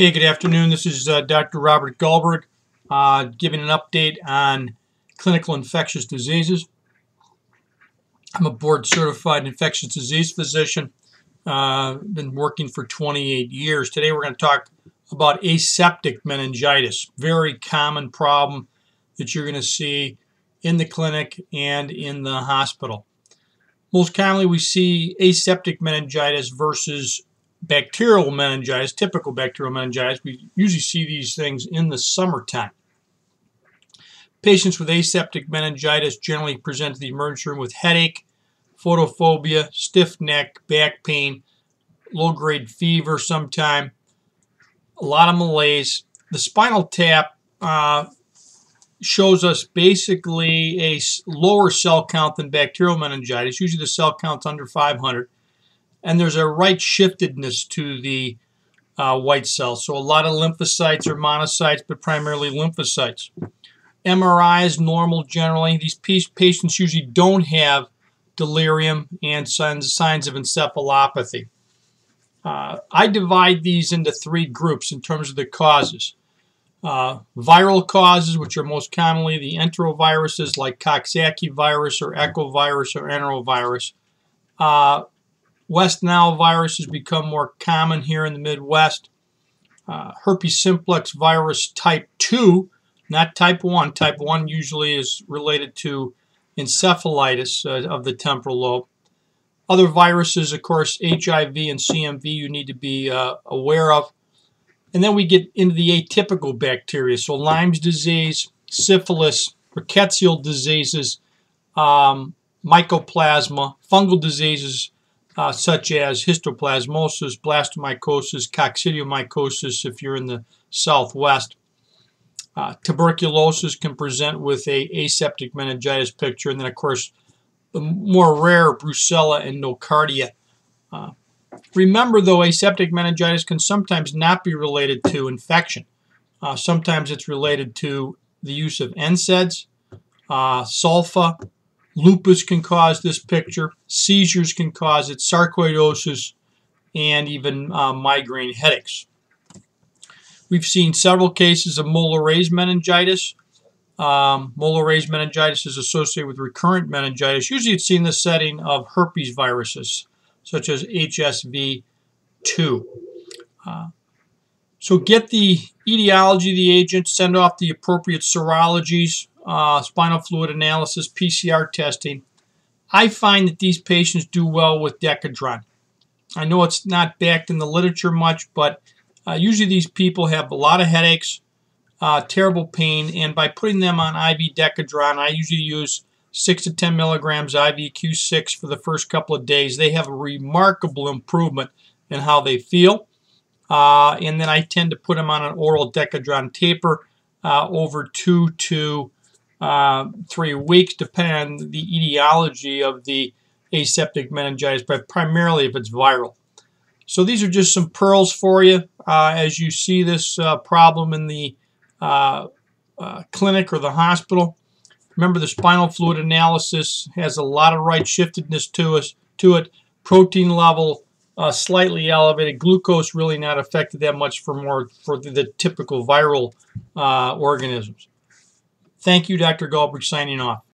Hey, good afternoon. This is Dr. Robert Gullberg giving an update on clinical infectious diseases. I'm a board-certified infectious disease physician. Been working for 28 years. Today we're going to talk about aseptic meningitis, very common problem that you're going to see in the clinic and in the hospital. Most commonly we see aseptic meningitis versus bacterial meningitis, typical bacterial meningitis. We usually see these things in the summertime. Patients with aseptic meningitis generally present to the emergency room with headache, photophobia, stiff neck, back pain, low-grade fever sometime, a lot of malaise. The spinal tap shows us basically a lower cell count than bacterial meningitis. Usually the cell count's under 500. And there's a right shiftedness to the white cells. So a lot of lymphocytes or monocytes, but primarily lymphocytes. MRI is normal generally. These patients usually don't have delirium and signs of encephalopathy. I divide these into three groups in terms of the causes. Viral causes, which are most commonly the enteroviruses like Coxsackie virus or echovirus or enterovirus. West Nile virus has become more common here in the Midwest. Herpes simplex virus type 2, not type 1. Type 1 usually is related to encephalitis of the temporal lobe. Other viruses, of course, HIV and CMV you need to be aware of. And then we get into the atypical bacteria. So Lyme's disease, syphilis, rickettsial diseases, mycoplasma, fungal diseases, such as histoplasmosis, blastomycosis, coccidiomycosis if you're in the southwest. Tuberculosis can present with an aseptic meningitis picture, and then of course the more rare brucella and nocardia. Remember though, aseptic meningitis can sometimes not be related to infection. Sometimes it's related to the use of NSAIDs, sulfa. Lupus can cause this picture, seizures can cause it, sarcoidosis, and even migraine headaches. We've seen several cases of Mollaret's meningitis. Mollaret's meningitis is associated with recurrent meningitis. Usually it's seen in the setting of herpes viruses, such as HSV2. So get the etiology of the agent, send off the appropriate serologies, spinal fluid analysis, PCR testing. I find that these patients do well with Decadron. I know it's not backed in the literature much, but usually these people have a lot of headaches, terrible pain, and by putting them on IV Decadron, I usually use 6 to 10 milligrams IV Q6 for the first couple of days. They have a remarkable improvement in how they feel. And then I tend to put them on an oral Decadron taper over 2 to 3 weeks, depending on the etiology of the aseptic meningitis, but primarily if it's viral. So these are just some pearls for you as you see this problem in the clinic or the hospital. Remember, the spinal fluid analysis has a lot of right shiftedness to it. Protein level slightly elevated. Glucose really not affected that much for the typical viral organisms. Thank you, Dr. Gullberg, signing off.